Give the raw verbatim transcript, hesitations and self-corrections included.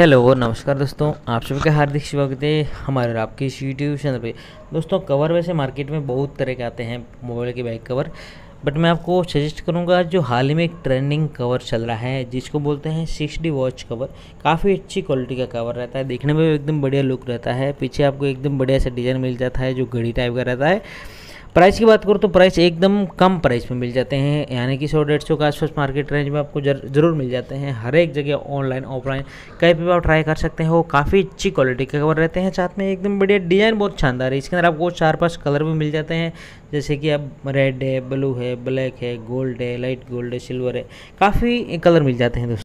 Hello नमस्कार दोस्तों, आप सबका हार्दिक स्वागत है हमारे और आपके इस यूट्यूब चैनल पे। दोस्तों कवर वैसे मार्केट में बहुत तरह के आते हैं मोबाइल के बैक कवर, बट मैं आपको सजेस्ट करूंगा जो हाल ही में एक ट्रेंडिंग कवर चल रहा है जिसको बोलते हैं सिक्स डी वॉच कवर। काफ़ी अच्छी क्वालिटी का कवर रहता है, देखने में एकदम बढ़िया लुक रहता है, पीछे आपको एकदम बढ़िया सा डिज़ाइन मिल जाता है जो घड़ी टाइप का रहता है। प्राइस की बात करूँ तो प्राइस एकदम कम प्राइस में मिल जाते हैं, यानी कि सौ डेढ़ सौ के आसपास मार्केट रेंज में आपको ज़रूर मिल जाते हैं। हर एक जगह ऑनलाइन ऑफलाइन कहीं पर भी आप ट्राई कर सकते हैं। वो काफ़ी अच्छी क्वालिटी के कवर रहते हैं, साथ में एकदम बढ़िया डिज़ाइन बहुत शानदार है। इसके अंदर आपको चार पाँच कलर भी मिल जाते हैं, जैसे कि अब रेड है, ब्लू है, ब्लैक है, गोल्ड है, लाइट गोल्ड है, सिल्वर है, काफ़ी कलर मिल जाते हैं दोस्तों।